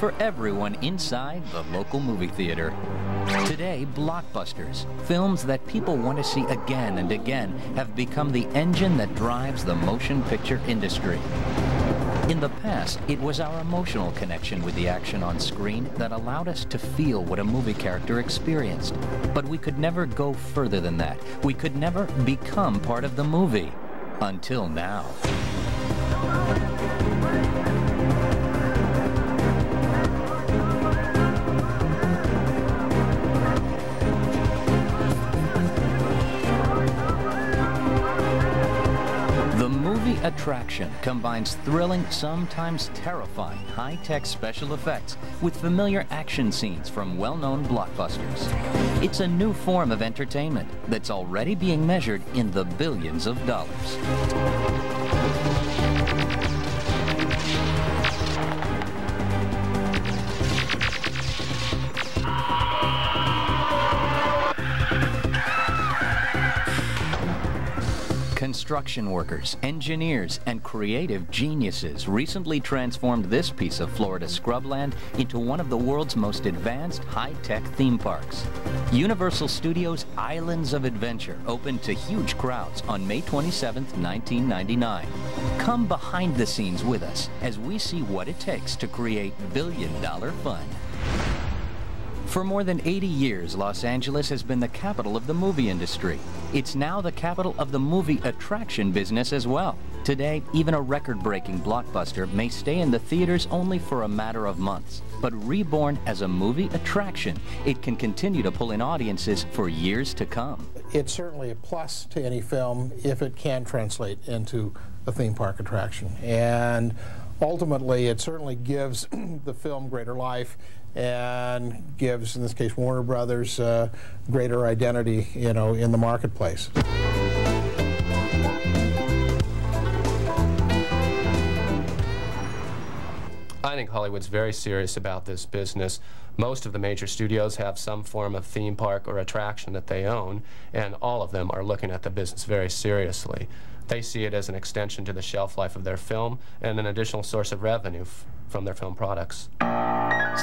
for everyone inside the local movie theater. Today, blockbusters, films that people want to see again and again, have become the engine that drives the motion picture industry. In the past, it was our emotional connection with the action on screen that allowed us to feel what a movie character experienced. But we could never go further than that. We could never become part of the movie. Until now. Attraction combines thrilling, sometimes terrifying, high-tech special effects with familiar action scenes from well-known blockbusters. It's a new form of entertainment that's already being measured in the billions of dollars. Construction workers, engineers, and creative geniuses recently transformed this piece of Florida scrubland into one of the world's most advanced high-tech theme parks. Universal Studios' Islands of Adventure opened to huge crowds on May 27, 1999. Come behind the scenes with us as we see what it takes to create billion-dollar fun. For more than 80 years, Los Angeles has been the capital of the movie industry. It's now the capital of the movie attraction business as well. Today, even a record-breaking blockbuster may stay in the theaters only for a matter of months. But reborn as a movie attraction, it can continue to pull in audiences for years to come. It's certainly a plus to any film if it can translate into a theme park attraction. And ultimately, it certainly gives the film greater life and gives, in this case, Warner Brothers greater identity, you know, in the marketplace. I think Hollywood's very serious about this business. Most of the major studios have some form of theme park or attraction that they own, and all of them are looking at the business very seriously. They see it as an extension to the shelf life of their film and an additional source of revenue from their film products.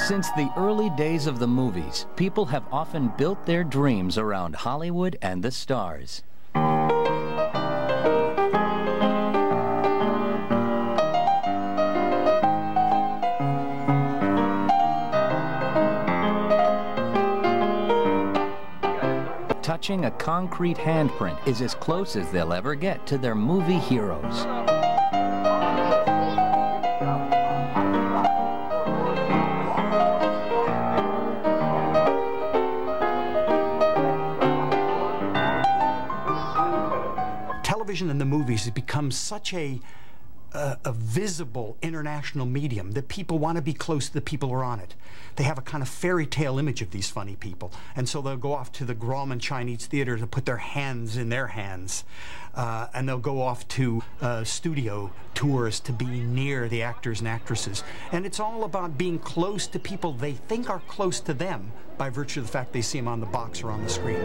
Since the early days of the movies, people have often built their dreams around Hollywood and the stars. Touching a concrete handprint is as close as they'll ever get to their movie heroes. Television and the movies has become such a visible international medium that people want to be close to the people who are on it. They have a kind of fairy tale image of these funny people, and so they'll go off to the Grauman Chinese Theatre to put their hands in their hands, and they'll go off to studio tours to be near the actors and actresses. And it's all about being close to people they think are close to them by virtue of the fact they see them on the box or on the screen.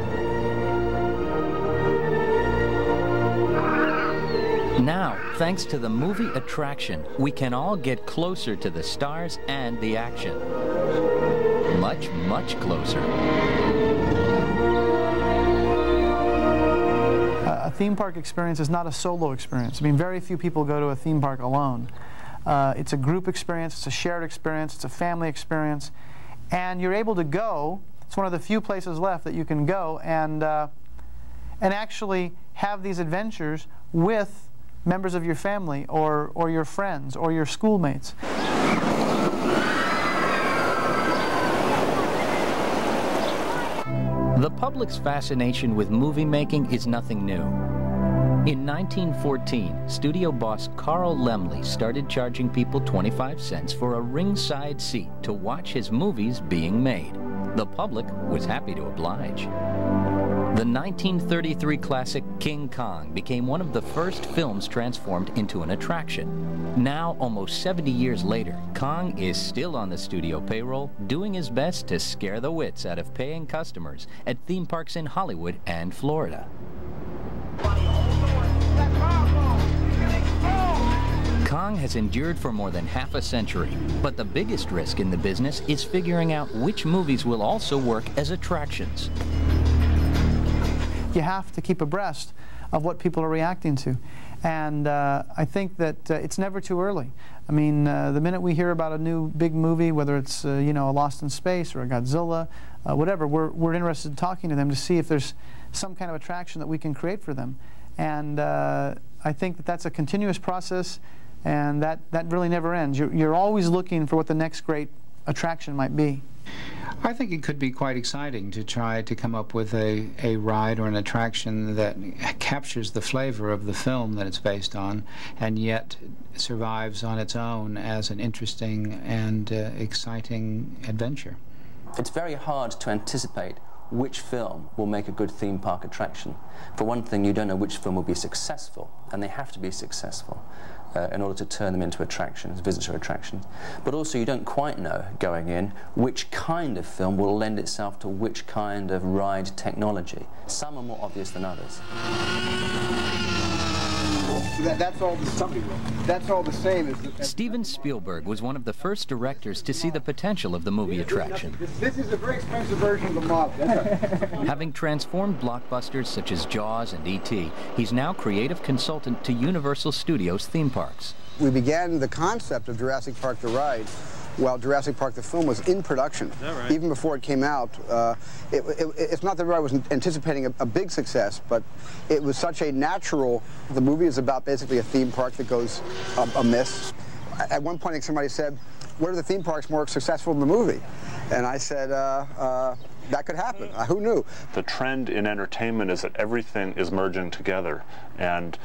Now, thanks to the movie attraction, we can all get closer to the stars and the action. Much, much closer. A theme park experience is not a solo experience. I mean, very few people go to a theme park alone. It's a group experience, it's a shared experience, it's a family experience. And you're able to go, it's one of the few places left that you can go and actually have these adventures with members of your family or your friends or your schoolmates. The public's fascination with movie making is nothing new. In 1914, studio boss Carl Laemmle started charging people 25 cents for a ringside seat to watch his movies being made. The public was happy to oblige. The 1933 classic King Kong became one of the first films transformed into an attraction. Now, almost 70 years later, Kong is still on the studio payroll, doing his best to scare the wits out of paying customers at theme parks in Hollywood and Florida. Kong has endured for more than half a century. But the biggest risk in the business is figuring out which movies will also work as attractions. You have to keep abreast of what people are reacting to. And I think that it's never too early. I mean, the minute we hear about a new big movie, whether it's, you know, a Lost in Space or a Godzilla, whatever, we're interested in talking to them to see if there's some kind of attraction that we can create for them. And I think that that's a continuous process, and that really never ends. You're always looking for what the next great attraction might be. I think it could be quite exciting to try to come up with a ride or an attraction that captures the flavor of the film that it's based on and yet survives on its own as an interesting and exciting adventure. It's very hard to anticipate which film will make a good theme park attraction. For one thing, you don't know which film will be successful, and they have to be successful in order to turn them into attractions, visitor attractions. But also, you don't quite know, going in, which kind of film will lend itself to which kind of ride technology. Some are more obvious than others. That's all the same. That's all the same as the Steven Spielberg was one of the first directors to see the potential of the movie attraction. This is a very expensive version of the mob. Having transformed blockbusters such as Jaws and E.T., he's now creative consultant to Universal Studios theme parks. We began the concept of Jurassic Park the ride while Jurassic Park the film was in production. Is that right? Even before it came out, it's not that I was anticipating a big success, but it was such a natural. The movie is about basically a theme park that goes amiss. At one point, I think somebody said, "What are the theme parks more successful than the movie?" And I said, that could happen. Who knew? The trend in entertainment is that everything is merging together, and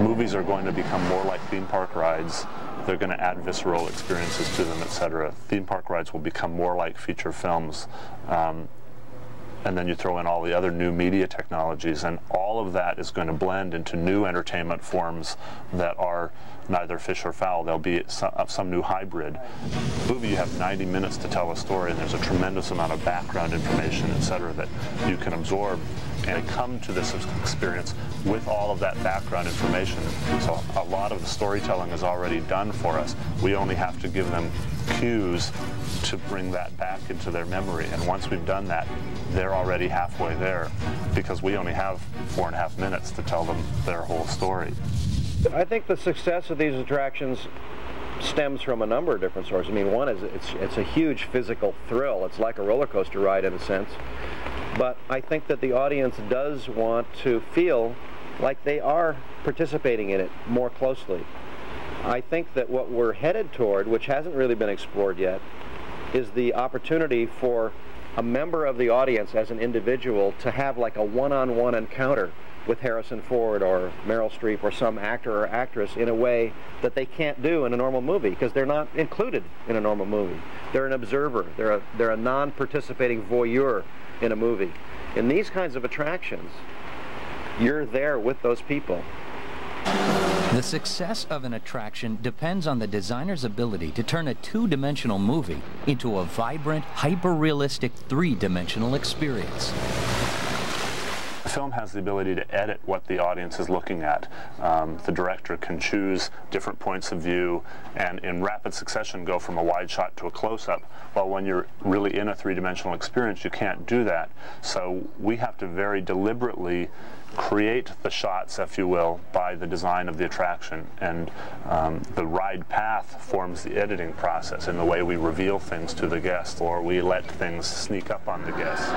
movies are going to become more like theme park rides. They're going to add visceral experiences to them, etc. Theme park rides will become more like feature films. And then you throw in all the other new media technologies, and all of that is going to blend into new entertainment forms that are neither fish or fowl. They'll be some new hybrid. Movie, you have 90 minutes to tell a story, and there's a tremendous amount of background information, etc., that you can absorb and come to this experience with all of that background information. So a lot of the storytelling is already done for us. We only have to give them cues to bring that back into their memory. And once we've done that, they're already halfway there, because we only have 4.5 minutes to tell them their whole story. I think the success of these attractions stems from a number of different sources. I mean, one is it's a huge physical thrill. It's like a roller coaster ride in a sense. But I think that the audience does want to feel like they are participating in it more closely. I think that what we're headed toward, which hasn't really been explored yet, is the opportunity for a member of the audience as an individual to have like a one-on-one encounter with Harrison Ford or Meryl Streep or some actor or actress in a way that they can't do in a normal movie, because they're not included in a normal movie. They're an observer. They're a non-participating voyeur in a movie. In these kinds of attractions, you're there with those people. The success of an attraction depends on the designer's ability to turn a two-dimensional movie into a vibrant, hyper-realistic three-dimensional experience. The film has the ability to edit what the audience is looking at. The director can choose different points of view and in rapid succession go from a wide shot to a close-up. Well, when you're really in a three-dimensional experience, you can't do that. So we have to very deliberately create the shots, if you will, by the design of the attraction. And the ride path forms the editing process in the way we reveal things to the guest or we let things sneak up on the guest.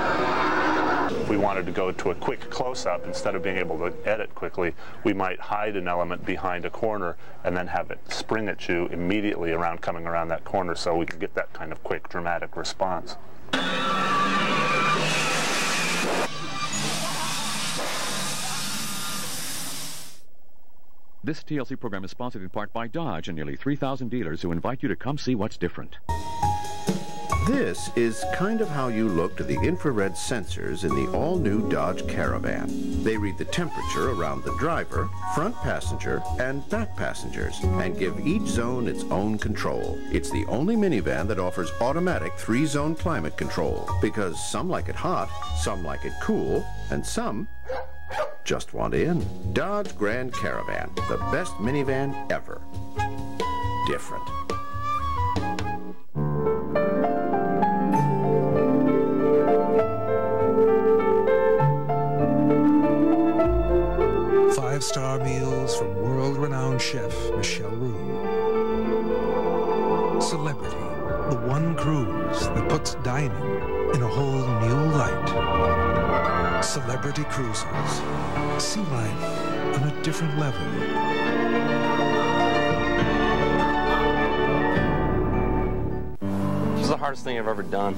If we wanted to go to a quick close-up, instead of being able to edit quickly, we might hide an element behind a corner and then have it spring at you immediately coming around that corner, so we could get that kind of quick, dramatic response. This TLC program is sponsored in part by Dodge and nearly 3,000 dealers who invite you to come see what's different. This is kind of how you look to the infrared sensors in the all-new Dodge Caravan. They read the temperature around the driver, front passenger, and back passengers, and give each zone its own control. It's the only minivan that offers automatic 3-zone climate control, because some like it hot, some like it cool, and some just want in. Dodge Grand Caravan, the best minivan ever. different. Five-star meals from world-renowned chef Michel Roux. Celebrity, the one cruise that puts dining in a whole new light. Celebrity Cruises. Sea life on a different level. This is the hardest thing I've ever done.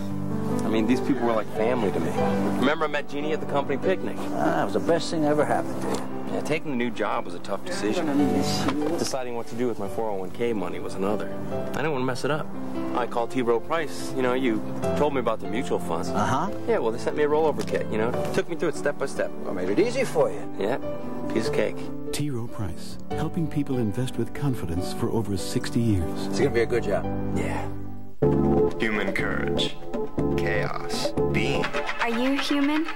I mean, these people were like family to me. Remember, I met Jeannie at the company picnic. That was the best thing that ever happened to you. Yeah, taking a new job was a tough decision. Deciding what to do with my 401k money was another. I didn't want to mess it up. I called T. Rowe Price. You know, you told me about the mutual funds. Uh-huh. Yeah, well, they sent me a rollover kit, you know. Took me through it step by step. I made it easy for you. Yeah, piece of cake. T. Rowe Price, helping people invest with confidence for over 60 years. It's going to be a good job. Yeah. Human courage. Chaos. Being. Are you human?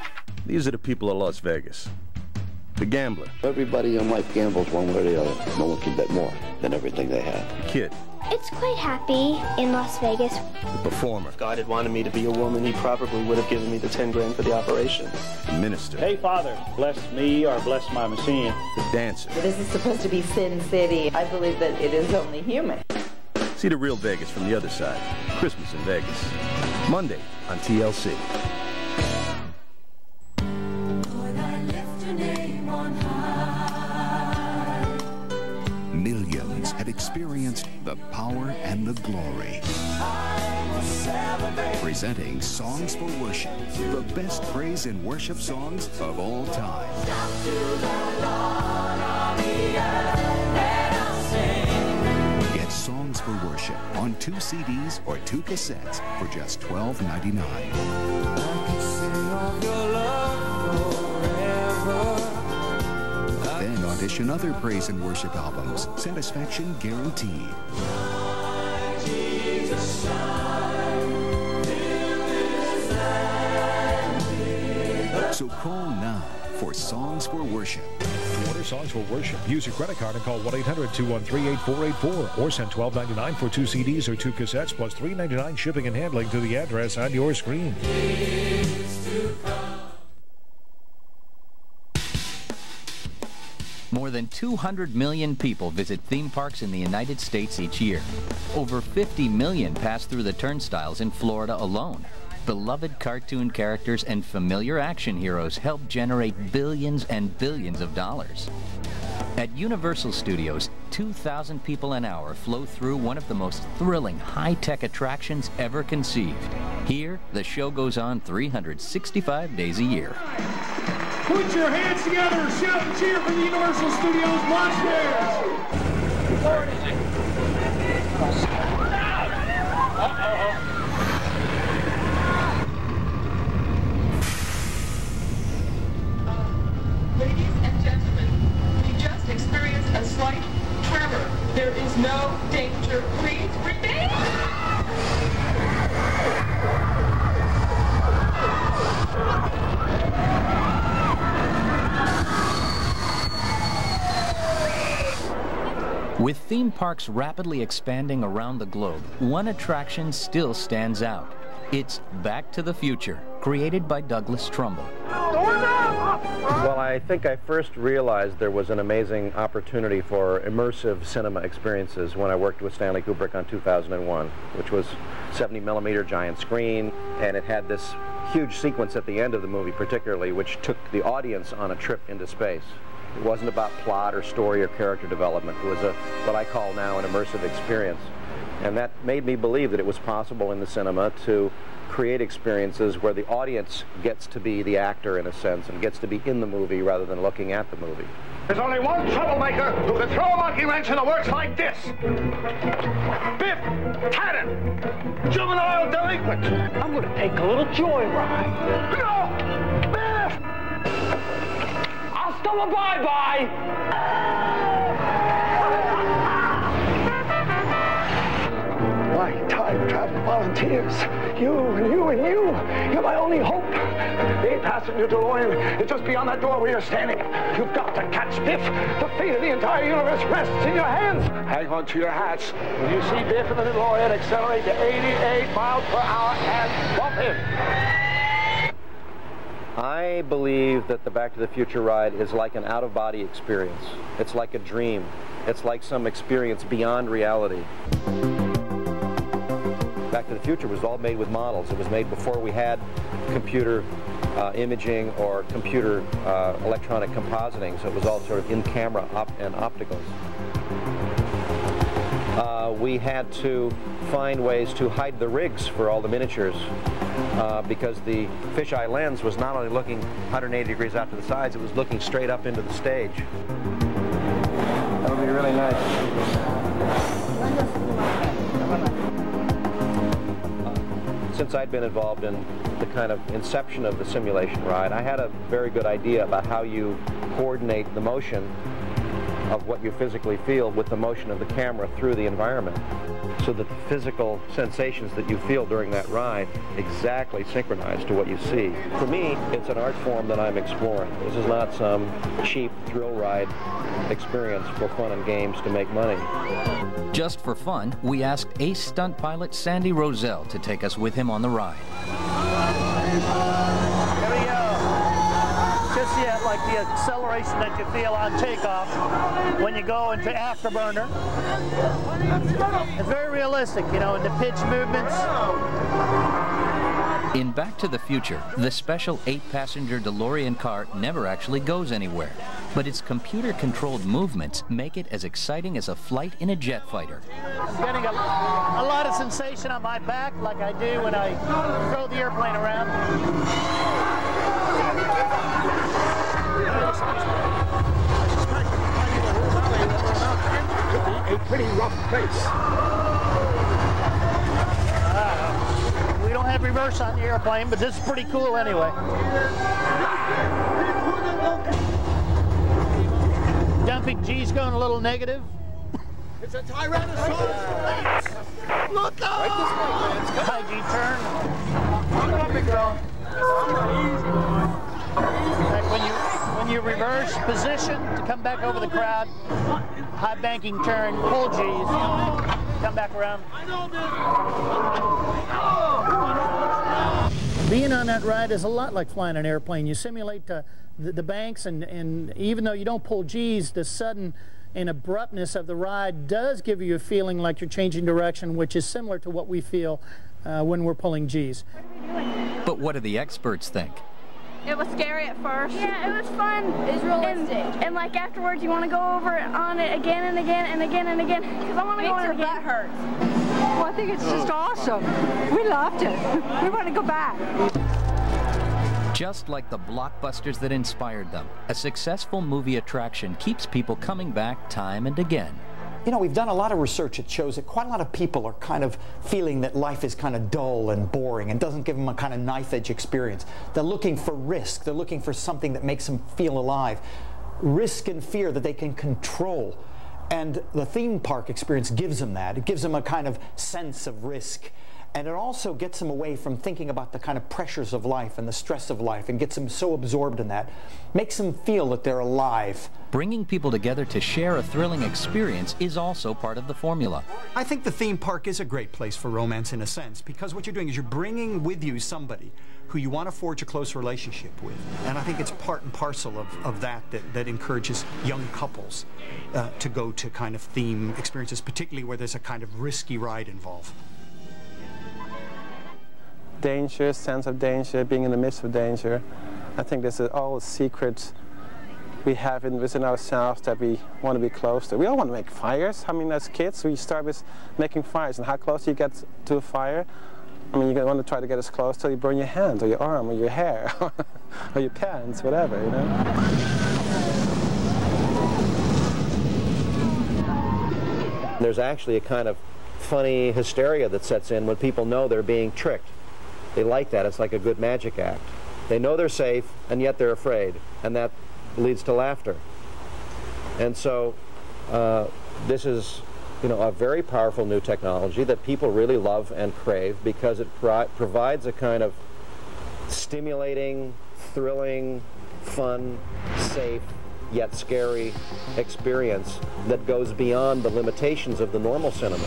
These are the people of Las Vegas. The gambler. Everybody in life gambles one way or the other. No one can bet more than everything they have. The kid. It's quite happy in Las Vegas. The performer. If God had wanted me to be a woman, he probably would have given me the 10 grand for the operation. The minister. Hey, Father, bless me or bless my machine. The dancer. This is supposed to be Sin City. I believe that it is only human. See the real Vegas from the other side. Christmas in Vegas. Monday on TLC. Millions have experienced the power and the glory. Presenting Songs for Worship, the best praise and worship songs of all time. Get Songs for Worship on 2 CDs or 2 cassettes for just $12.99. Then audition other praise and worship albums. Satisfaction guaranteed. So call now for Songs for Worship. To order Songs for Worship, use your credit card and call 1-800-213-8484 or send $12.99 for 2 CDs or 2 cassettes plus $3.99 shipping and handling to the address on your screen. More than 200 million people visit theme parks in the United States each year. Over 50 million pass through the turnstiles in Florida alone. Beloved cartoon characters and familiar action heroes help generate billions and billions of dollars. At Universal Studios, 2,000 people an hour flow through one of the most thrilling high-tech attractions ever conceived. Here, the show goes on 365 days a year. Put your hands together and shout and cheer for the Universal Studios Monsters! Where is it? Ladies and gentlemen, we just experienced a slight tremor. There is no danger. Please remain. With theme parks rapidly expanding around the globe, one attraction still stands out. It's Back to the Future, created by Douglas Trumbull. Well, I think I first realized there was an amazing opportunity for immersive cinema experiences when I worked with Stanley Kubrick on 2001, which was 70mm giant screen, and it had this huge sequence at the end of the movie particularly, which took the audience on a trip into space. It wasn't about plot or story or character development. It was what I call now an immersive experience. And that made me believe that it was possible in the cinema to create experiences where the audience gets to be the actor in a sense and gets to be in the movie rather than looking at the movie. There's only one troublemaker who can throw a monkey wrench in a works like this. Biff Tannen, juvenile delinquent. I'm going to take a little joyride. No! Biff! Still a bye-bye. Why time travel volunteers. You. You're my only hope. The 8th passenger DeLorean is just beyond that door where you're standing. You've got to catch Biff. The fate of the entire universe rests in your hands. Hang on to your hats. When you see Biff and the DeLorean accelerate to 88 miles per hour and bump him. I believe that the Back to the Future ride is like an out-of-body experience. It's like a dream. It's like some experience beyond reality. Back to the Future was all made with models. It was made before we had computer imaging or computer electronic compositing, so it was all sort of in-camera and opticals. We had to find ways to hide the rigs for all the miniatures. Because the fisheye lens was not only looking 180 degrees out to the sides, it was looking straight up into the stage. That would be really nice. Since I'd been involved in the kind of inception of the simulation ride, I had a very good idea about how you coordinate the motion of what you physically feel with the motion of the camera through the environment, so that the physical sensations that you feel during that ride exactly synchronize to what you see. For me, it's an art form that I'm exploring. This is not some cheap thrill ride experience for fun and games to make money. Just for fun, we asked ace stunt pilot Sandy Roselle to take us with him on the ride. Here we go. Just yet, like the acceleration that you feel on takeoff. When you go into afterburner, it's very realistic, you know, in the pitch movements. In Back to the Future, the special 8-passenger DeLorean car never actually goes anywhere, but its computer-controlled movements make it as exciting as a flight in a jet fighter. I'm getting a lot of sensation on my back, like I do when I throw the airplane around. A pretty rough place. We don't have reverse on the airplane, but this is pretty cool anyway. Dumping G's going a little negative. It's a Tyrannosaurus Rex! Look out! High G turn. Come on, big girl. When you reverse position to come back over the crowd, high banking turn, pull G's, come back around. Being on that ride is a lot like flying an airplane. You simulate the banks, and even though you don't pull G's, the sudden and abruptness of the ride does give you a feeling like you're changing direction, which is similar to what we feel when we're pulling G's. But what do the experts think? It was scary at first. Yeah, it was fun. It was realistic. And like afterwards, you want to go over on it again and again and again and again. Because I want to go on it again. That hurts. Well, I think it's just awesome. We loved it. We want to go back. Just like the blockbusters that inspired them, a successful movie attraction keeps people coming back time and again. You know, we've done a lot of research that shows that quite a lot of people are kind of feeling that life is kind of dull and boring and doesn't give them a kind of knife-edge experience. They're looking for risk. They're looking for something that makes them feel alive. Risk and fear that they can control. And the theme park experience gives them that. It gives them a kind of sense of risk. And it also gets them away from thinking about the kind of pressures of life and the stress of life, and gets them so absorbed in that. Makes them feel that they're alive. Bringing people together to share a thrilling experience is also part of the formula. I think the theme park is a great place for romance in a sense, because what you're doing is you're bringing with you somebody who you want to forge a close relationship with. And I think it's part and parcel of that encourages young couples to go to kind of theme experiences, particularly where there's a kind of risky ride involved. Danger, sense of danger, being in the midst of danger. I think this is all a secret we have within ourselves that we want to be close to. We all want to make fires. I mean, as kids, we start with making fires, and how close you get to a fire, I mean, you want to try to get as close till you burn your hand, or your arm, or your hair, or your pants, whatever, you know. There's actually a kind of funny hysteria that sets in when people know they're being tricked. They like that. It's like a good magic act. They know they're safe, and yet they're afraid, and that leads to laughter. And so this is you know, a very powerful new technology that people really love and crave because it provides a kind of stimulating, thrilling, fun, safe, yet scary experience that goes beyond the limitations of the normal cinema.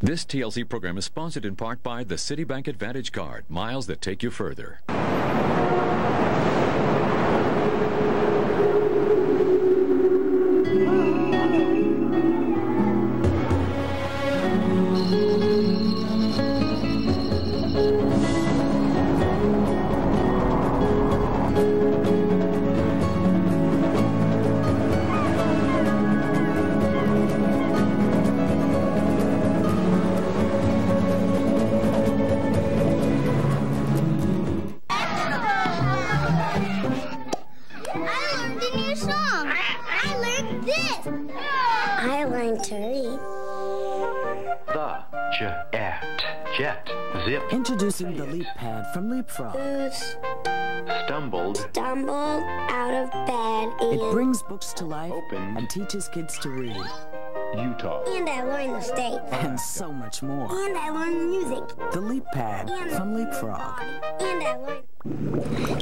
This TLC program is sponsored in part by the Citibank Advantage Card, miles that take you further. Introducing the Leap Pad from Leapfrog. Stumbled out of bed. And it brings books to life and teaches kids to read. Utah. And I learned the state. And so much more. And I learned music. The Leap Pad from Leapfrog. And I learned...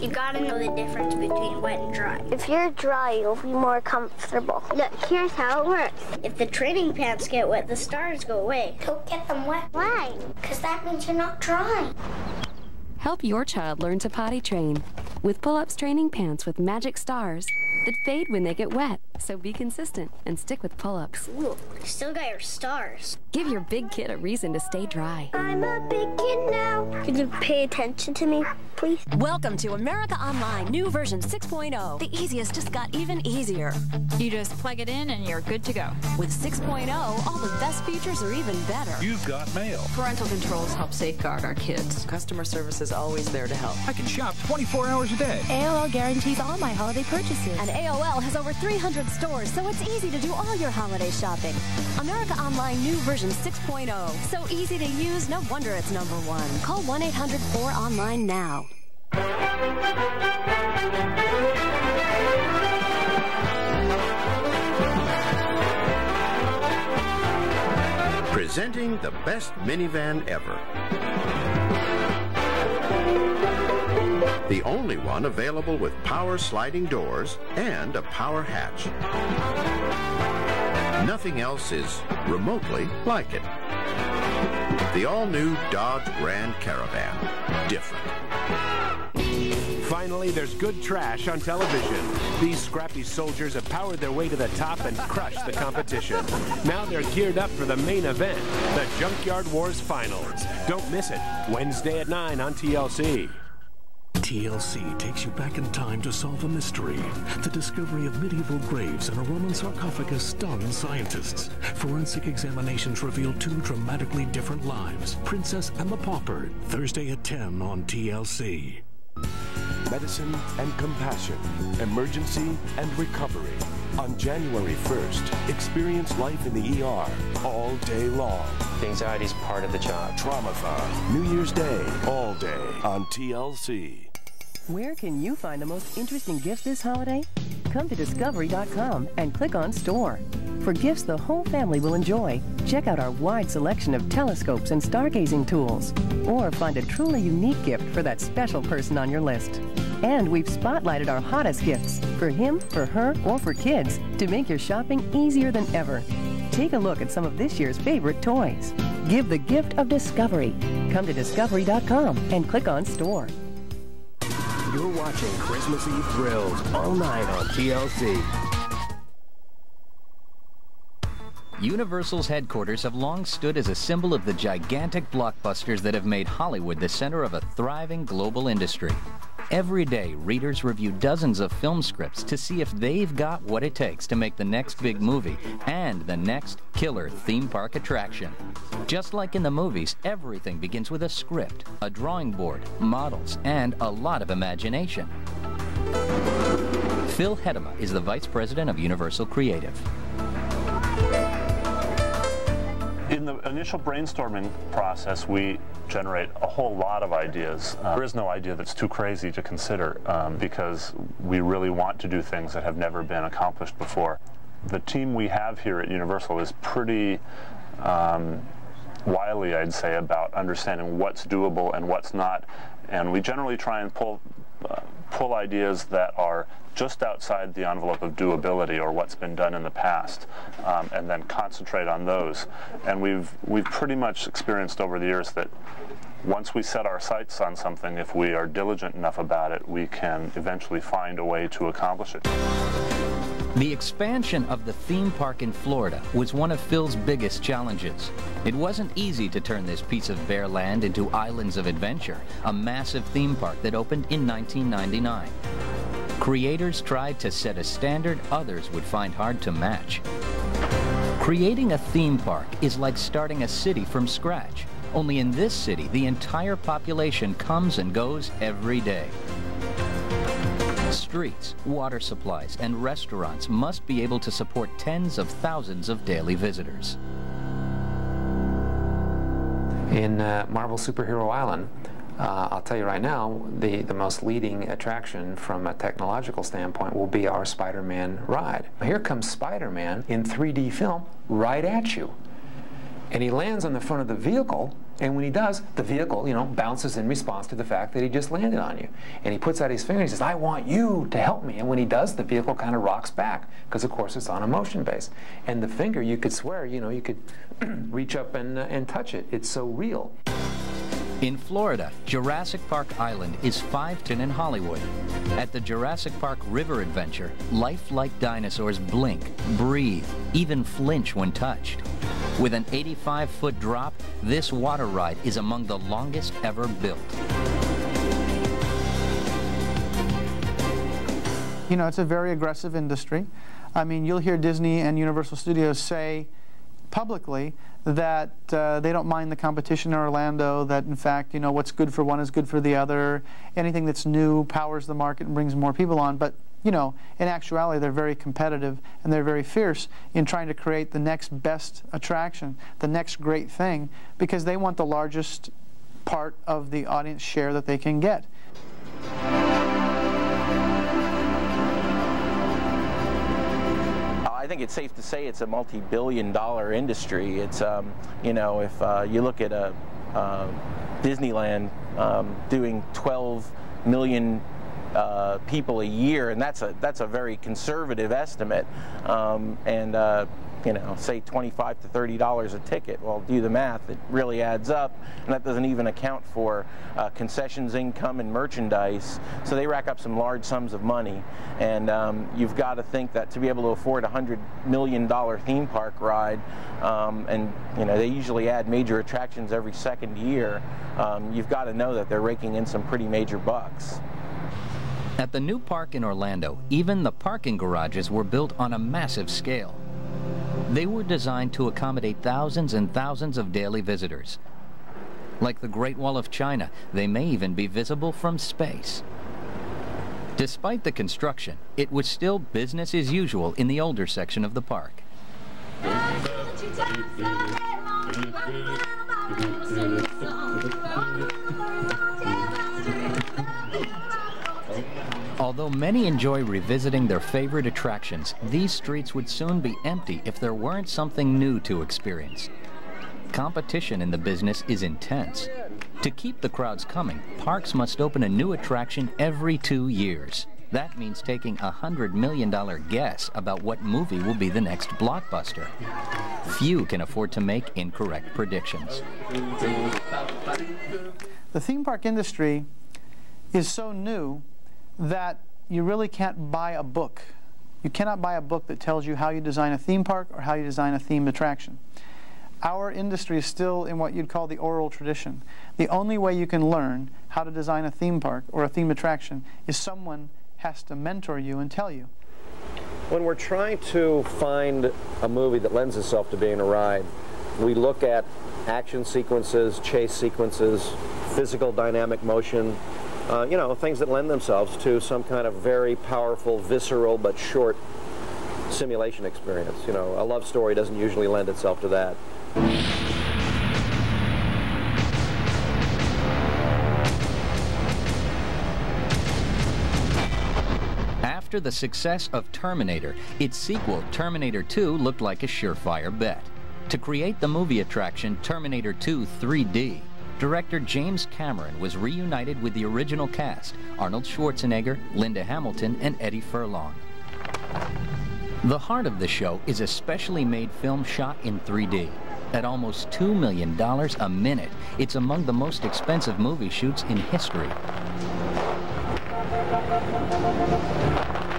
You gotta know the difference between wet and dry. If you're dry, you'll be more comfortable. Look, here's how it works. If the training pants get wet, the stars go away. Don't get them wet. Why? Because that means you're not dry. Help your child learn to potty train with Pull-Up's training pants with magic stars that fade when they get wet. So be consistent and stick with Pull-Ups. Cool. You still got your stars. Give your big kid a reason to stay dry. I'm a big kid now. Could you pay attention to me, please? Welcome to America Online, new version 6.0. The easiest just got even easier. You just plug it in and you're good to go. With 6.0, all the best features are even better. You've got mail. Parental controls help safeguard our kids. Customer service is always there to help. I can shop 24 hours a day. AOL guarantees all my holiday purchases. And AOL has over 300 stores, so it's easy to do all your holiday shopping. America Online new version 6.0. So easy to use, no wonder it's #1. Call 1-800-4ONLINE now. Presenting the best minivan ever. The only one available with power sliding doors and a power hatch. Nothing else is remotely like it. The all-new Dodge Grand Caravan. Different. Finally, there's good trash on television. These scrappy soldiers have powered their way to the top and crushed the competition. Now they're geared up for the main event, the Junkyard Wars Finals. Don't miss it. Wednesday at 9 on TLC. TLC takes you back in time to solve a mystery. The discovery of medieval graves and a Roman sarcophagus stunned scientists. Forensic examinations reveal two dramatically different lives. Princess and the Pauper, Thursday at 10 on TLC. Medicine and compassion, emergency and recovery. On January 1st, experience life in the ER all day long. Anxiety is part of the job. Traumathon, New Year's Day, all day on TLC. Where can you find the most interesting gifts this holiday? Come to discovery.com and click on Store. For gifts the whole family will enjoy, check out our wide selection of telescopes and stargazing tools, or find a truly unique gift for that special person on your list. And we've spotlighted our hottest gifts for him, for her, or for kids to make your shopping easier than ever. Take a look at some of this year's favorite toys. Give the gift of discovery. Come to discovery.com and click on Store. You're watching Christmas Eve Thrills all night on TLC. Universal's headquarters have long stood as a symbol of the gigantic blockbusters that have made Hollywood the center of a thriving global industry. Every day, readers review dozens of film scripts to see if they've got what it takes to make the next big movie and the next killer theme park attraction. Just like in the movies, everything begins with a script, a drawing board, models, and a lot of imagination. Phil Hedema is the Vice President of Universal Creative. In the initial brainstorming process, we generate a whole lot of ideas. There is no idea that's too crazy to consider because we really want to do things that have never been accomplished before. The team we have here at Universal is pretty wily, I'd say, about understanding what's doable and what's not. And we generally try and pull ideas that are just outside the envelope of doability or what's been done in the past, and then concentrate on those. And we've pretty much experienced over the years that once we set our sights on something, if we are diligent enough about it, we can eventually find a way to accomplish it. The expansion of the theme park in Florida was one of Phil's biggest challenges. It wasn't easy to turn this piece of bare land into Islands of Adventure, a massive theme park that opened in 1999. Creators tried to set a standard others would find hard to match. Creating a theme park is like starting a city from scratch. Only in this city, the entire population comes and goes every day. Streets, water supplies, and restaurants must be able to support tens of thousands of daily visitors. In Marvel Superhero Island, I'll tell you right now, the most leading attraction from a technological standpoint will be our Spider-Man ride. Here comes Spider-Man in 3D film right at you. And he lands on the front of the vehicle, and when he does, the vehicle, you know, bounces in response to the fact that he just landed on you. And he puts out his finger and he says, "I want you to help me." And when he does, the vehicle kind of rocks back, because of course it's on a motion base. And the finger, you could swear, you know, you could reach up and touch it. It's so real. In Florida, Jurassic Park Island is 5'10" in Hollywood. At the Jurassic Park River Adventure, lifelike dinosaurs blink, breathe, even flinch when touched. With an 85-foot drop, this water ride is among the longest ever built. You know, it's a very aggressive industry. I mean, you'll hear Disney and Universal Studios say publicly that they don't mind the competition in Orlando, that in fact, you know, what's good for one is good for the other. Anything that's new powers the market and brings more people on. But, you know, in actuality, they're very competitive and they're very fierce in trying to create the next best attraction, the next great thing, because they want the largest part of the audience share that they can get. I think it's safe to say it's a multi-billion-dollar industry. It's, you know, if you look at Disneyland doing 12 million people a year, and that's a very conservative estimate. You know, say $25 to $30 a ticket. Well, do the math, it really adds up, and that doesn't even account for concessions income and merchandise. So they rack up some large sums of money, and you've got to think that to be able to afford a $100 million theme park ride, and you know they usually add major attractions every second year, you've got to know that they're raking in some pretty major bucks. At the new park in Orlando, even the parking garages were built on a massive scale. They were designed to accommodate thousands and thousands of daily visitors. Like the Great Wall of China, they may even be visible from space. Despite the construction, it was still business as usual in the older section of the park. Although many enjoy revisiting their favorite attractions, these streets would soon be empty if there weren't something new to experience. Competition in the business is intense. To keep the crowds coming, parks must open a new attraction every 2 years. That means taking a $100 million guess about what movie will be the next blockbuster. Few can afford to make incorrect predictions. The theme park industry is so new that you really can't buy a book. You cannot buy a book that tells you how you design a theme park or how you design a themed attraction. Our industry is still in what you'd call the oral tradition. The only way you can learn how to design a theme park or a themed attraction is someone has to mentor you and tell you. When we're trying to find a movie that lends itself to being a ride, we look at action sequences, chase sequences, physical dynamic motion, you know, things that lend themselves to some kind of very powerful, visceral, but short simulation experience. You know, a love story doesn't usually lend itself to that. after the success of Terminator, its sequel, Terminator 2, looked like a surefire bet. To create the movie attraction Terminator 2 3D, director James Cameron was reunited with the original cast, Arnold Schwarzenegger, Linda Hamilton, and Eddie Furlong. The heart of the show is a specially made film shot in 3D. At almost $2 million a minute, it's among the most expensive movie shoots in history.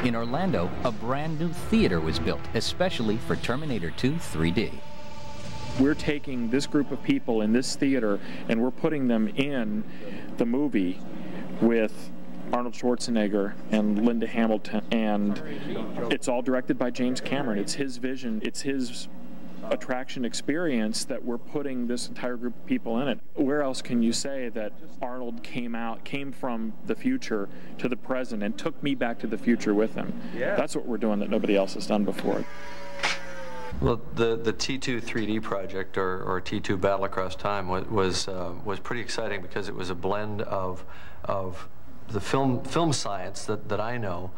In Orlando, a brand new theater was built, especially for Terminator 2 3D. We're taking this group of people in this theater and we're putting them in the movie with Arnold Schwarzenegger and Linda Hamilton, and it's all directed by James Cameron. It's his vision, it's his attraction experience that we're putting this entire group of people in it. Where else can you say that Arnold came from the future to the present and took me back to the future with him? Yeah. That's what we're doing that nobody else has done before. Well, the T2 3D project, or T2 Battle Across Time, was pretty exciting because it was a blend of the film science that I know,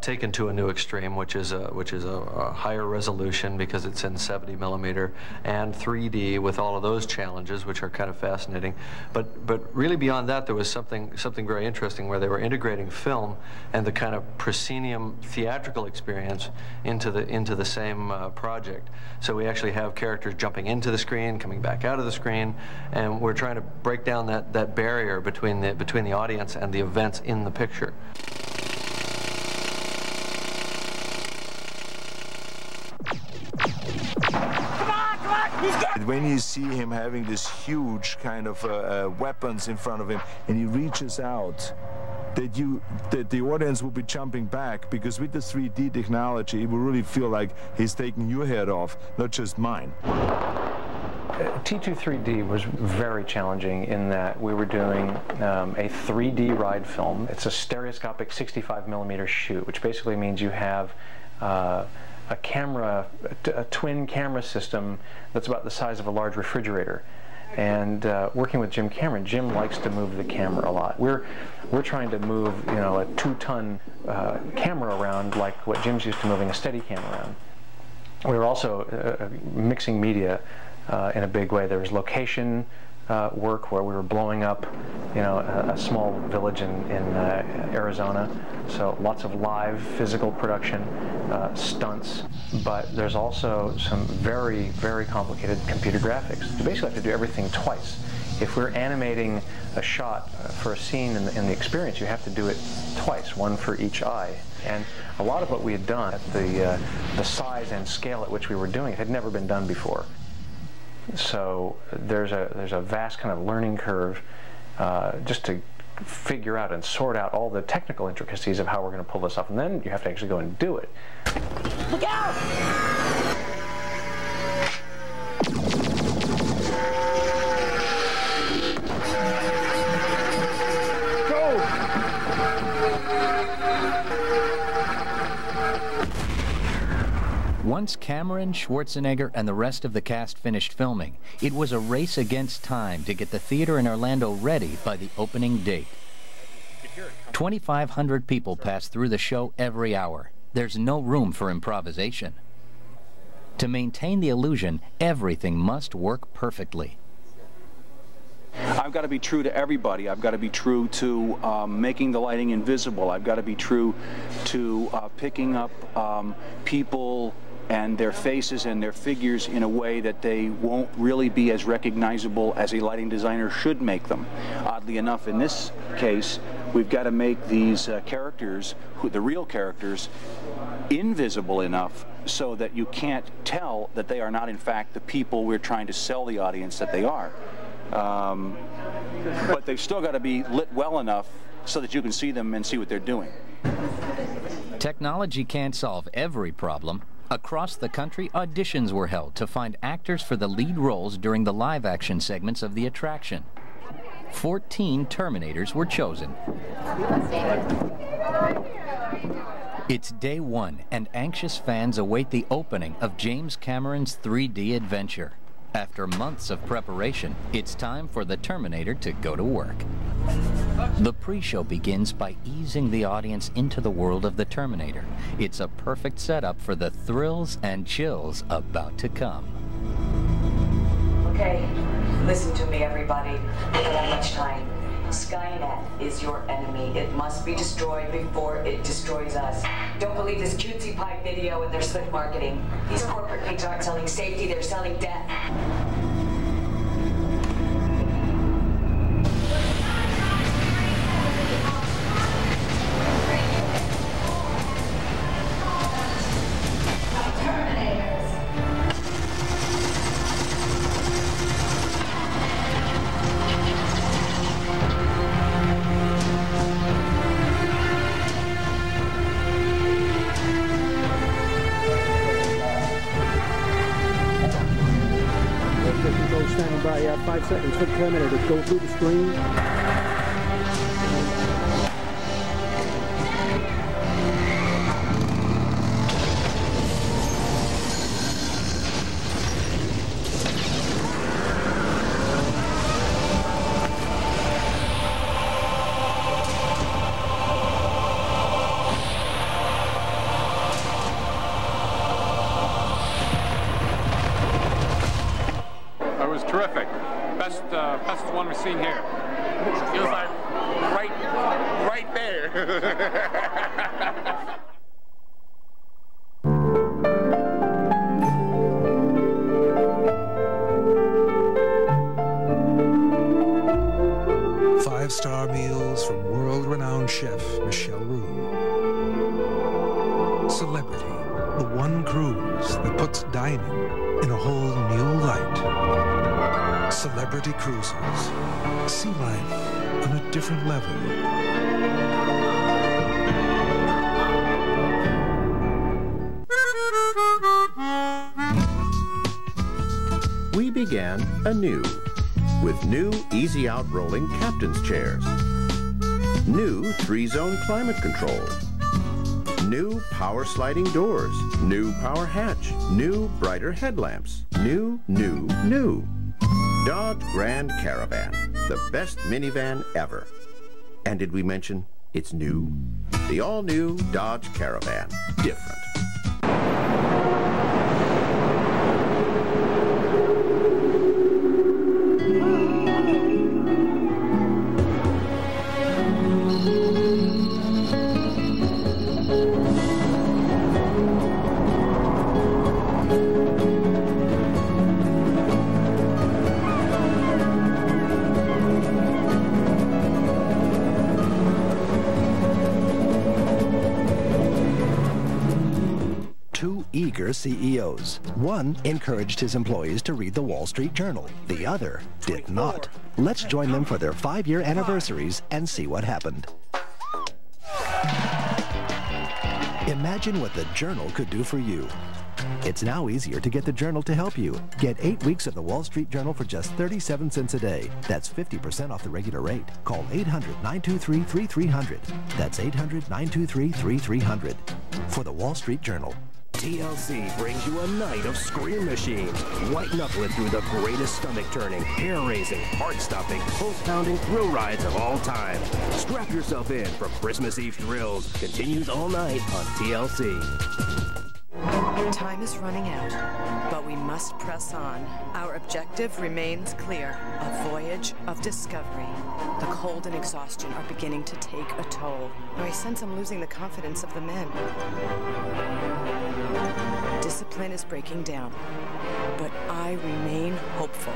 taken to a new extreme, which is a higher resolution because it's in 70 millimeter and 3D with all of those challenges, which are kind of fascinating. But really beyond that, there was something very interesting where they were integrating film and the kind of proscenium theatrical experience into the same project. So we actually have characters jumping into the screen, coming back out of the screen, and we're trying to break down that barrier between the audience and the event in the picture. Come on! When you see him having this huge kind of weapons in front of him and he reaches out, that the audience will be jumping back, because with the 3D technology it will really feel like he's taking your head off, not just mine. T2-3D was very challenging in that we were doing a 3D ride film. It's a stereoscopic 65 millimeter shoot, which basically means you have a twin camera system that's about the size of a large refrigerator. And working with Jim Cameron, Jim likes to move the camera a lot. We're trying to move, you know, a 2-ton camera around like what Jim's used to moving a Steadicam around. We were also mixing media in a big way. There was location work where we were blowing up, you know, a small village in Arizona. So lots of live physical production, stunts. But there's also some very, very complicated computer graphics. You basically have to do everything twice. If we're animating a shot for a scene in the experience, you have to do it twice, one for each eye. And a lot of what we had done at the size and scale at which we were doing it had never been done before. So there's a vast kind of learning curve just to figure out and sort out all the technical intricacies of how we're going to pull this off, and then you have to actually go and do it. Look out! Go! Once Cameron, Schwarzenegger, and the rest of the cast finished filming, it was a race against time to get the theater in Orlando ready by the opening date. 2,500 people pass through the show every hour. There's no room for improvisation. To maintain the illusion, everything must work perfectly. I've got to be true to everybody. I've got to be true to making the lighting invisible. I've got to be true to picking up people and their faces and their figures in a way that they won't really be as recognizable as a lighting designer should make them. Oddly enough, in this case, we've got to make these characters, the real characters, invisible enough so that you can't tell that they are not, in fact, the people we're trying to sell the audience that they are. But they've still got to be lit well enough so that you can see them and see what they're doing. Technology can't solve every problem. Across the country, auditions were held to find actors for the lead roles during the live-action segments of the attraction. 14 Terminators were chosen. It's day one, and anxious fans await the opening of James Cameron's 3D adventure. After months of preparation, it's time for the Terminator to go to work. The pre-show begins by easing the audience into the world of the Terminator. It's a perfect setup for the thrills and chills about to come. Okay, listen to me, everybody. We don't have much time. Skynet is your enemy. It must be destroyed before it destroys us. Don't believe this cutesy pie video and their slick marketing. These corporate pigs aren't selling safety, they're selling death. Seconds for Terminator to go through the screen. That was terrific. Best one we've seen here. It was like right there. Five-star meals from world-renowned chef Michel Roux. Celebrity, the one cruise that puts dining in a whole new light. Celebrity Cruises. Sea life on a different level. We began anew with new easy out rolling captain's chairs, new 3-zone climate control, new power sliding doors, new power hatch, new brighter headlamps, new. Dodge Grand Caravan, the best minivan ever. And did we mention it's new? The all-new Dodge Caravan, different. CEOs. One encouraged his employees to read the Wall Street Journal. The other did not. Let's join them for their 5-year anniversaries and see what happened. Imagine what the Journal could do for you. It's now easier to get the Journal to help you. Get 8 weeks of the Wall Street Journal for just 37 cents a day. That's 50% off the regular rate. Call 800-923-3300. That's 800-923-3300 for the Wall Street Journal. TLC brings you a night of Scream Machine. White knuckle it through the greatest stomach turning, hair raising, heart stopping, pulse pounding thrill rides of all time. Strap yourself in for Christmas Eve thrills. Continues all night on TLC. Time is running out, but we must press on. Our objective remains clear, a voyage of discovery. The cold and exhaustion are beginning to take a toll. I sense I'm losing the confidence of the men. Discipline is breaking down, but I remain hopeful.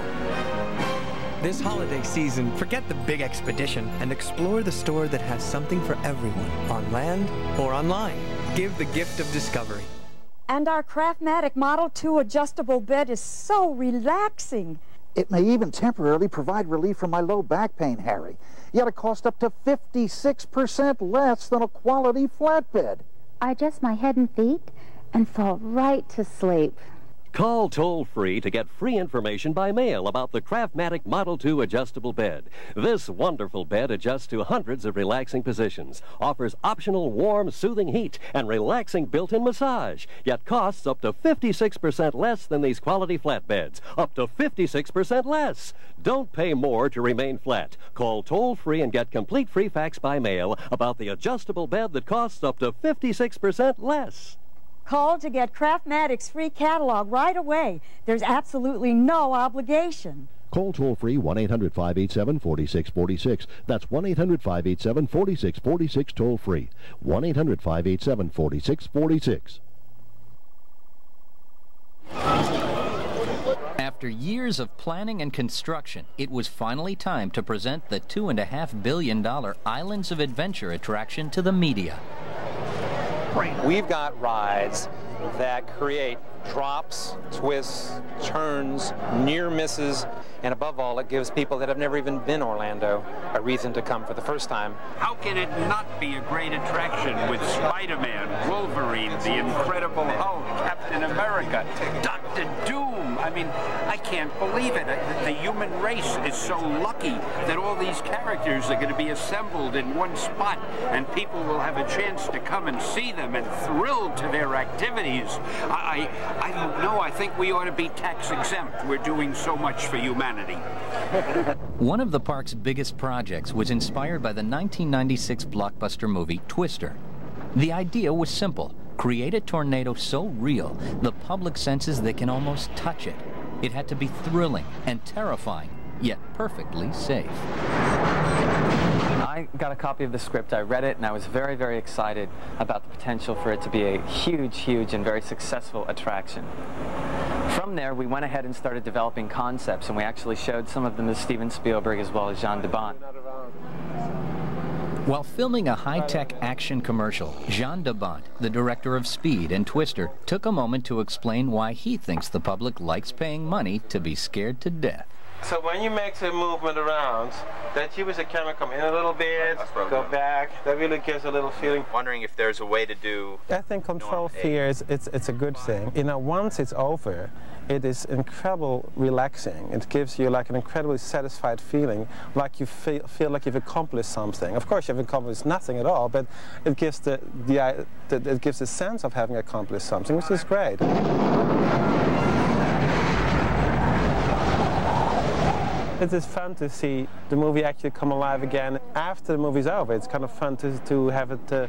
This holiday season, forget the big expedition and explore the store that has something for everyone, on land or online. Give the gift of discovery. And our Craftmatic Model 2 adjustable bed is so relaxing. It may even temporarily provide relief from my low back pain, Harry, yet it costs up to 56% less than a quality flatbed. I adjust my head and feet and fall right to sleep. Call toll-free to get free information by mail about the Craftmatic Model 2 adjustable bed. This wonderful bed adjusts to hundreds of relaxing positions, offers optional warm, soothing heat, and relaxing built-in massage, yet costs up to 56% less than these quality flatbeds. Up to 56% less! Don't pay more to remain flat. Call toll-free and get complete free facts by mail about the adjustable bed that costs up to 56% less. Call to get Craftmatic's free catalog right away. There's absolutely no obligation. Call toll-free 1-800-587-4646. That's 1-800-587-4646 toll-free. 1-800-587-4646. After years of planning and construction, it was finally time to present the $2.5 billion Islands of Adventure attraction to the media. We've got rides that create drops, twists, turns, near misses, and above all, it gives people that have never even been Orlando a reason to come for the first time. How can it not be a great attraction with Spider-Man, Wolverine, the Incredible Hulk, Captain America, Doctor Doom? I mean, I can't believe it. The human race is so lucky that all these characters are going to be assembled in one spot, and people will have a chance to come and see them and thrilled to their activities. I don't know. I think we ought to be tax-exempt. We're doing so much for humanity. One of the park's biggest projects was inspired by the 1996 blockbuster movie Twister. The idea was simple. Create a tornado so real, the public senses they can almost touch it. It had to be thrilling and terrifying, yet perfectly safe. I got a copy of the script, I read it, and I was very, very excited about the potential for it to be a huge, huge and very successful attraction. From there, we went ahead and started developing concepts, and we actually showed some of them to Steven Spielberg as well as Jan de Bont. While filming a high-tech action commercial, Jan de Bont, the director of Speed and Twister, took a moment to explain why he thinks the public likes paying money to be scared to death. So when you make the movement around, that you as a camera come in a little bit, go back, that really gives a little feeling. Wondering if there's a way to do... I think control fear is it's a good thing. You know, once it's over, it is incredible relaxing. It gives you like an incredibly satisfied feeling, like you feel like you've accomplished something. Of course, you've accomplished nothing at all, but it gives the sense of having accomplished something, which is great. It is fun to see the movie actually come alive again after the movie's over. It's kind of fun to have a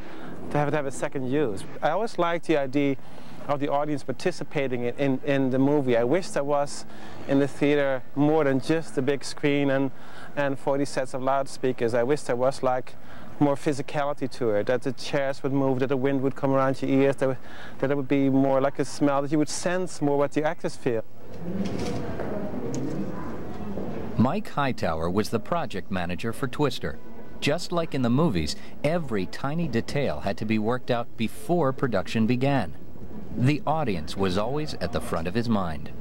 second use. I always liked the idea of the audience participating in the movie. I wish there was in the theater more than just the big screen and 40 sets of loudspeakers. I wish there was like more physicality to it, that the chairs would move, that the wind would come around your ears, that it would be more like a smell, that you would sense more what the actors feel. Mike Hightower was the project manager for Twister. Just like in the movies, every tiny detail had to be worked out before production began. The audience was always at the front of his mind.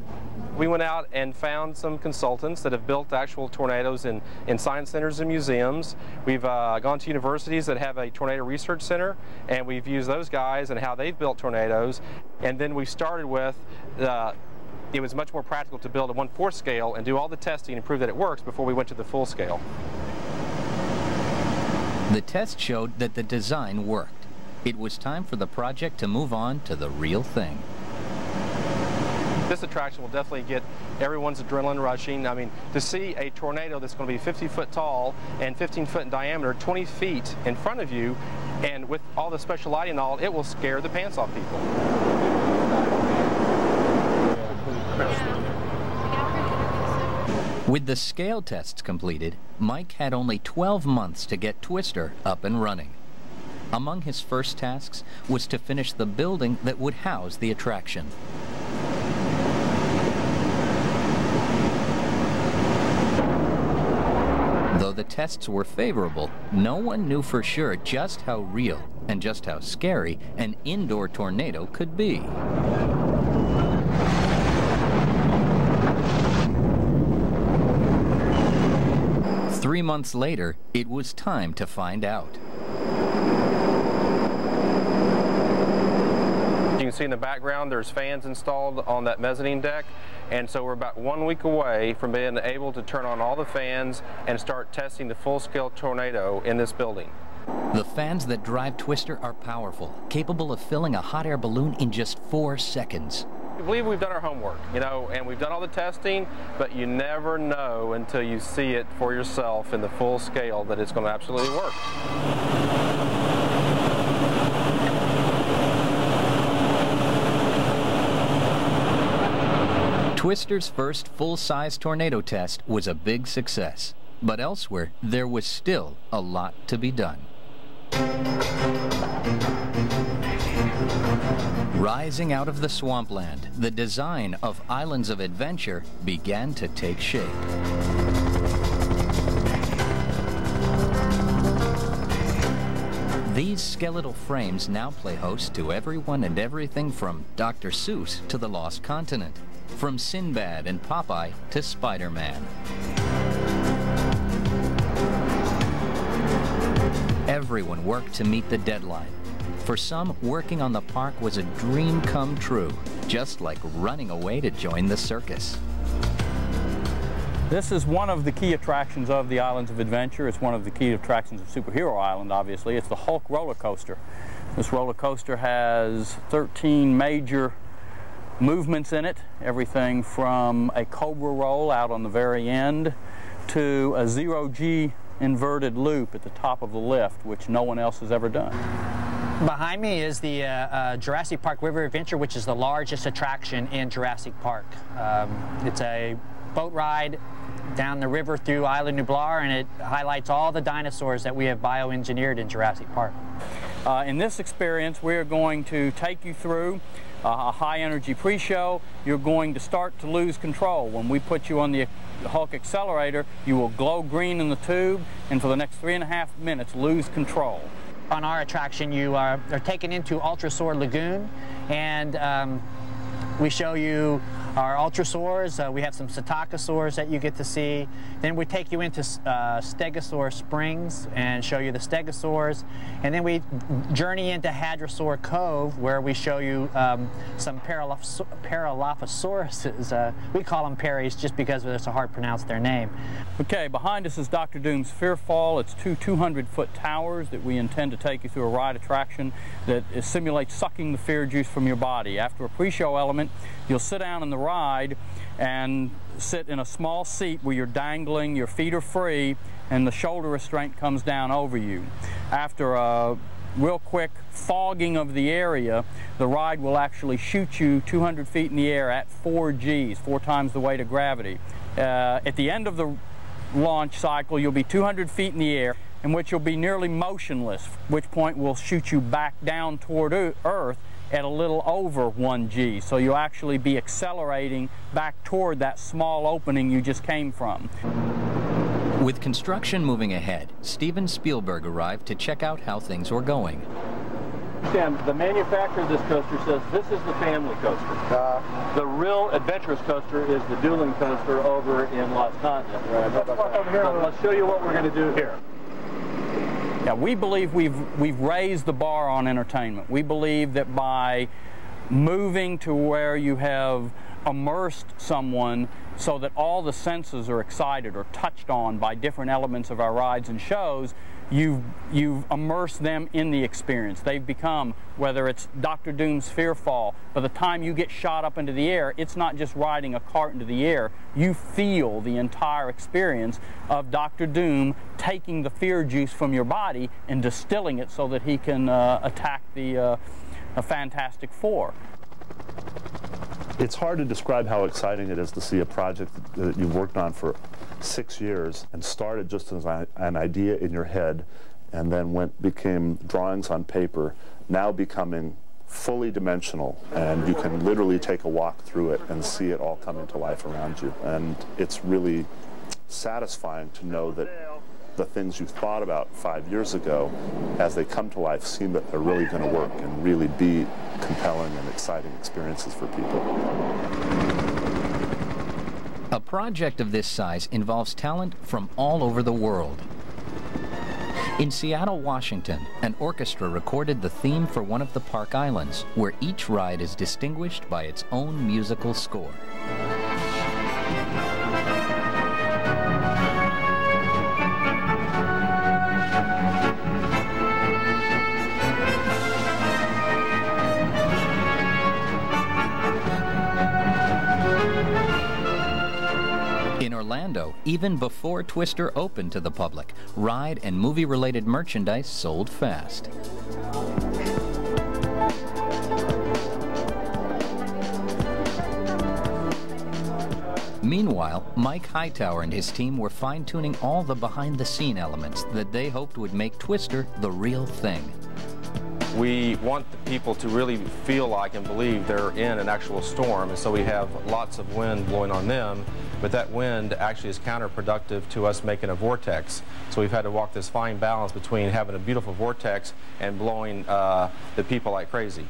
We went out and found some consultants that have built actual tornadoes in science centers and museums. We've gone to universities that have a tornado research center, and we've used those guys and how they've built tornadoes. And then we started with it was much more practical to build a 1/4 scale and do all the testing and prove that it works before we went to the full scale. The test showed that the design worked. It was time for the project to move on to the real thing. This attraction will definitely get everyone's adrenaline rushing. I mean, to see a tornado that's going to be 50 foot tall and 15 foot in diameter, 20 feet in front of you, and with all the special lighting and all, it will scare the pants off people. With the scale tests completed, Mike had only 12 months to get Twister up and running. Among his first tasks was to finish the building that would house the attraction. Though the tests were favorable, no one knew for sure just how real and just how scary an indoor tornado could be. Three months later, it was time to find out. You can see in the background, there's fans installed on that mezzanine deck, and so we're about 1 week away from being able to turn on all the fans and start testing the full-scale tornado in this building. The fans that drive Twister are powerful, capable of filling a hot air balloon in just 4 seconds. I believe we've done our homework, you know, and we've done all the testing, but you never know until you see it for yourself in the full scale that it's going to absolutely work. Twister's first full-size tornado test was a big success, but elsewhere there was still a lot to be done. Rising out of the swampland, the design of Islands of Adventure began to take shape. These skeletal frames now play host to everyone and everything from Dr. Seuss to the Lost Continent, from Sinbad and Popeye to Spider-Man. Everyone worked to meet the deadline. For some, working on the park was a dream come true, just like running away to join the circus. This is one of the key attractions of the Islands of Adventure. It's one of the key attractions of Superhero Island, obviously. It's the Hulk roller coaster. This roller coaster has 13 major movements in it, everything from a cobra roll out on the very end to a zero-G inverted loop at the top of the lift, which no one else has ever done. Behind me is the Jurassic Park River Adventure, which is the largest attraction in Jurassic Park. It's a boat ride down the river through Isla Nublar, and it highlights all the dinosaurs that we have bioengineered in Jurassic Park. In this experience, we are going to take you through a high-energy pre-show. You're going to start to lose control. When we put you on the Hulk accelerator, you will glow green in the tube, and for the next 3.5 minutes, lose control. On our attraction, you are taken into Ultrasaur Lagoon, and we show you our Ultrasaurs. We have some Cetacosaurs that you get to see. Then we take you into Stegosaur Springs and show you the Stegosaurs. And then we journey into Hadrosaur Cove, where we show you some Paralophosauruses. We call them Parries just because it's so hard to pronounce their name. Okay, behind us is Dr. Doom's Fearfall. It's two 200-foot towers that we intend to take you through a ride attraction that simulates sucking the fear juice from your body. After a pre-show element, you'll sit down in the ride and sit in a small seat where you're dangling, your feet are free, and the shoulder restraint comes down over you. After a real quick fogging of the area, the ride will actually shoot you 200 feet in the air at 4Gs, 4 times the weight of gravity. At the end of the launch cycle, you'll be 200 feet in the air, in which you'll be nearly motionless, at which point we'll shoot you back down toward Earth at a little over 1G, so you'll actually be accelerating back toward that small opening you just came from. With construction moving ahead, Steven Spielberg arrived to check out how things were going. Sam, the manufacturer of this coaster says this is the family coaster. The real adventurous coaster is the dueling coaster over in Lost Continent. Right, let's show you what we're going to do here. Yeah, we believe we've raised the bar on entertainment. We believe that by moving to where you have immersed someone so that all the senses are excited or touched on by different elements of our rides and shows, you've immersed them in the experience. They've become, whether it's Dr. Doom's Fearfall, by the time you get shot up into the air, it's not just riding a cart into the air. You feel the entire experience of Dr. Doom taking the fear juice from your body and distilling it so that he can attack the Fantastic Four. It's hard to describe how exciting it is to see a project that you've worked on for 6 years and started just as an idea in your head and then became drawings on paper, now becoming fully dimensional, and you can literally take a walk through it and see it all coming to life around you. And it's really satisfying to know that the things you thought about 5 years ago, as they come to life, seem that they're really going to work and really be compelling and exciting experiences for people. A project of this size involves talent from all over the world. In Seattle, Washington, an orchestra recorded the theme for one of the park islands, where each ride is distinguished by its own musical score. In Orlando, even before Twister opened to the public, ride and movie-related merchandise sold fast. Meanwhile, Mike Hightower and his team were fine-tuning all the behind-the-scene elements that they hoped would make Twister the real thing. We want the people to really feel like and believe they're in an actual storm, and so we have lots of wind blowing on them, but that wind actually is counterproductive to us making a vortex. So we've had to walk this fine balance between having a beautiful vortex and blowing the people like crazy.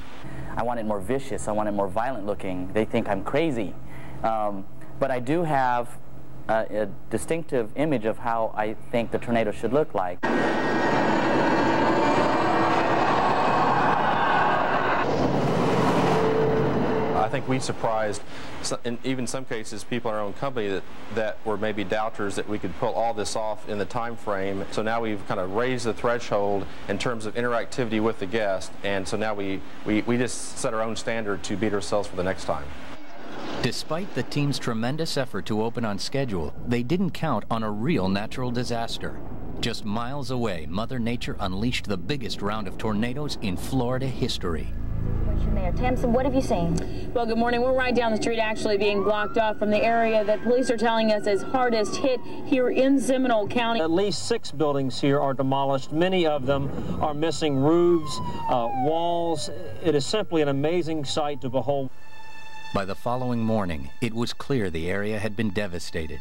I want it more vicious, I want it more violent looking. They think I'm crazy. But I do have a distinctive image of how I think the tornado should look like. I think we surprised, in even some cases, people in our own company that were maybe doubters that we could pull all this off in the time frame. So now we've kind of raised the threshold in terms of interactivity with the guest, and so now we just set our own standard to beat ourselves for the next time. Despite the team's tremendous effort to open on schedule, they didn't count on a real natural disaster. Just miles away, Mother Nature unleashed the biggest round of tornadoes in Florida history. There. Tamsin, what have you seen? Well, good morning. We're right down the street actually being blocked off from the area that police are telling us is hardest hit here in Seminole County. At least 6 buildings here are demolished. Many of them are missing roofs, walls. It is simply an amazing sight to behold. By the following morning, it was clear the area had been devastated.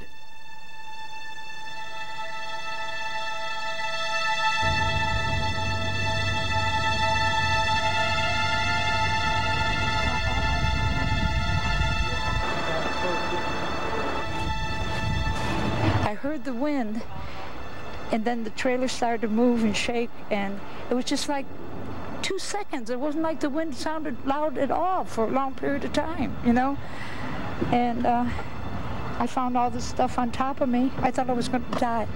The wind, and then the trailer started to move and shake, and it was just like 2 seconds. It wasn't like the wind sounded loud at all for a long period of time, you know. And I found all this stuff on top of me. I thought I was going to die.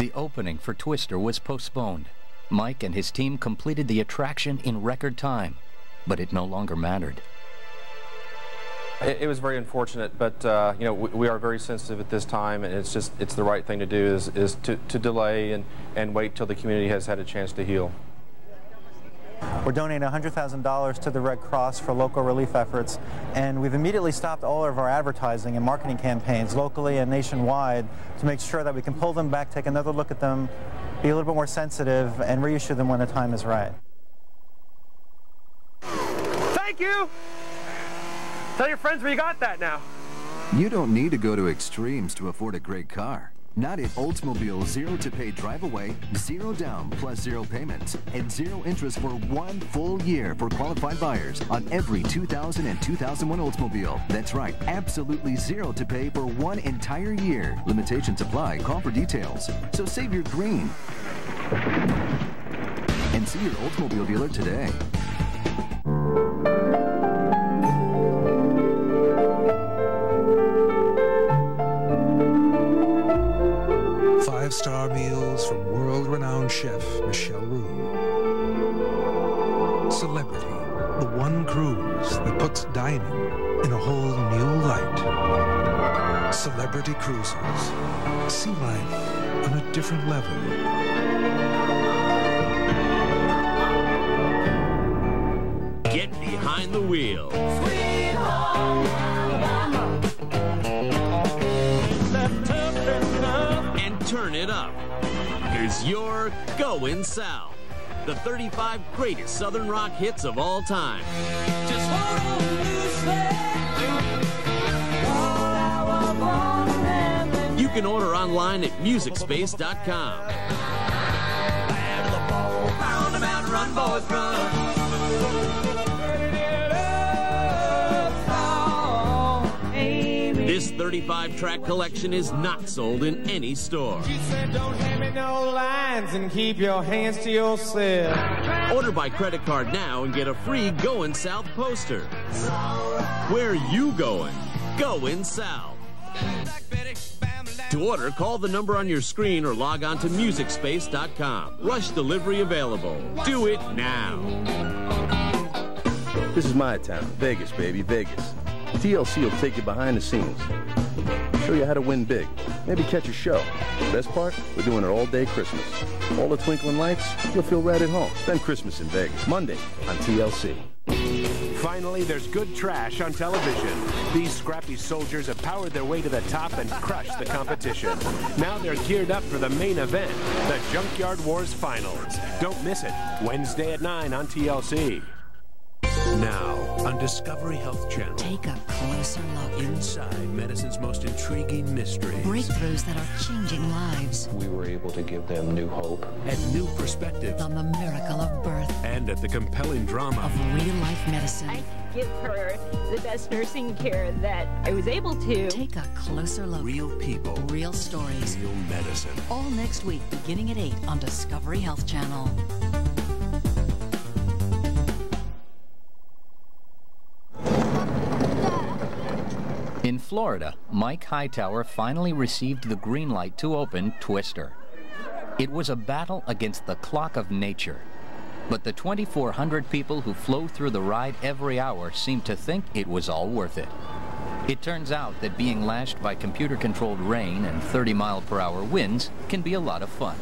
The opening for Twister was postponed. Mike and his team completed the attraction in record time, but it no longer mattered. It was very unfortunate, but you know, we are very sensitive at this time, and it's just the right thing to do is to delay and wait till the community has had a chance to heal. We're donating $100,000 to the Red Cross for local relief efforts, and we've immediately stopped all of our advertising and marketing campaigns locally and nationwide to make sure that we can pull them back, take another look at them, be a little bit more sensitive, and reissue them when the time is right. Thank you! Tell your friends where you got that now. You don't need to go to extremes to afford a great car. Not at Oldsmobile. Zero to pay drive away, 0 down plus 0 payments, and 0 interest for 1 full year for qualified buyers on every 2000 and 2001 Oldsmobile. That's right, absolutely 0 to pay for 1 entire year. Limitations apply. Call for details. So save your green and see your Oldsmobile dealer today. Star meals from world-renowned chef Michelle Rue. Celebrity, the one cruise that puts dining in a whole new light. Celebrity Cruises. See life on a different level. Get behind the wheel. Sweet home Alabama. Left up and up. Turn it up. Here's your Going South. The 35 greatest Southern rock hits of all time. Just all you can order online at musicspace.com. Run, boys, run. This This 35-track collection is not sold in any store. She said, don't hand me no lines and keep your hands to yourself. Order by credit card now and get a free Goin' South poster. Where you going? Goin' South. To order, call the number on your screen or log on to MusicSpace.com. Rush delivery available. Do it now. This is my town, Vegas, baby, Vegas. TLC will take you behind the scenes. Show you how to win big. Maybe catch a show. Best part, we're doing it all day Christmas. All the twinkling lights, you'll feel right at home. Spend Christmas in Vegas, Monday on TLC. Finally, there's good trash on television. These scrappy soldiers have powered their way to the top and crushed the competition. Now they're geared up for the main event, the Junkyard Wars Finals. Don't miss it, Wednesday at 9 on TLC. Now, on Discovery Health Channel. Take a closer look. Inside medicine's most intriguing mysteries. Breakthroughs that are changing lives. We were able to give them new hope. And new perspectives. On the miracle of birth. And at the compelling drama. Of real-life medicine. I give her the best nursing care that I was able to. Take a closer look. Real people. Real stories. Real medicine. All next week, beginning at 8 on Discovery Health Channel. In Florida, Mike Hightower finally received the green light to open Twister. It was a battle against the clock of nature. But the 2,400 people who flow through the ride every hour seemed to think it was all worth it. It turns out that being lashed by computer-controlled rain and 30-mile-per-hour winds can be a lot of fun.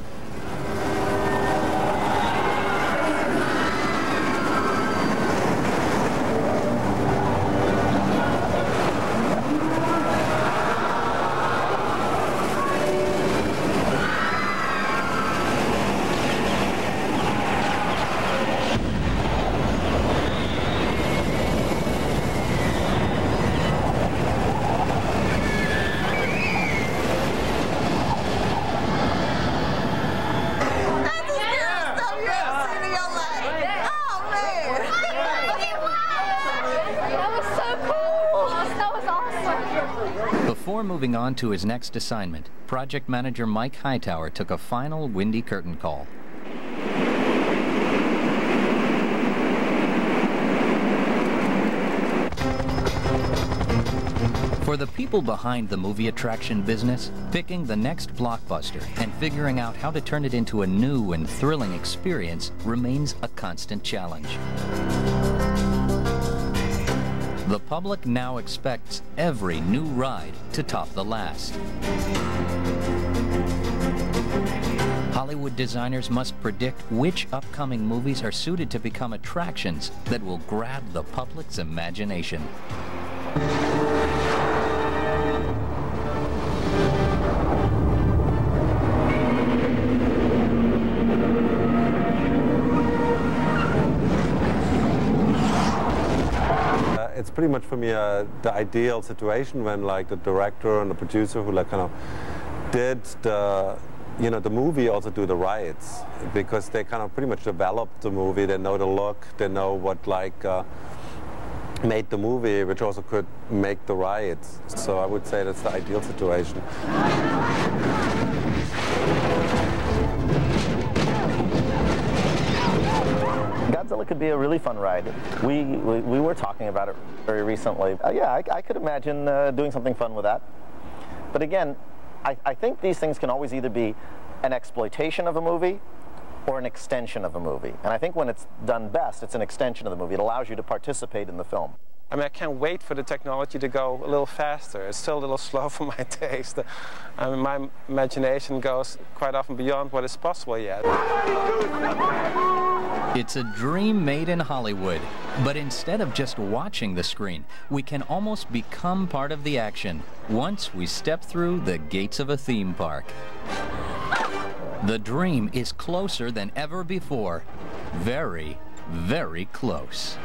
Moving on to his next assignment, project manager Mike Hightower took a final windy curtain call. For the people behind the movie attraction business, picking the next blockbuster and figuring out how to turn it into a new and thrilling experience remains a constant challenge. The public now expects every new ride to top the last. Hollywood designers must predict which upcoming movies are suited to become attractions that will grab the public's imagination. Pretty much for me the ideal situation when like the director and the producer who like kind of did the the movie also do the rides, because they kind of pretty much developed the movie. They know the look, they know what like made the movie, which also could make the rides. So I would say that's the ideal situation. Godzilla could be a really fun ride. We were talking about it very recently. Yeah, I could imagine doing something fun with that. But again, I think these things can always either be an exploitation of a movie or an extension of a movie. And I think when it's done best, it's an extension of the movie. It allows you to participate in the film. I mean, I can't wait for the technology to go a little faster. It's still a little slow for my taste. I mean, my imagination goes quite often beyond what is possible yet. It's a dream made in Hollywood. But instead of just watching the screen, we can almost become part of the action once we step through the gates of a theme park. The dream is closer than ever before. Very, very close.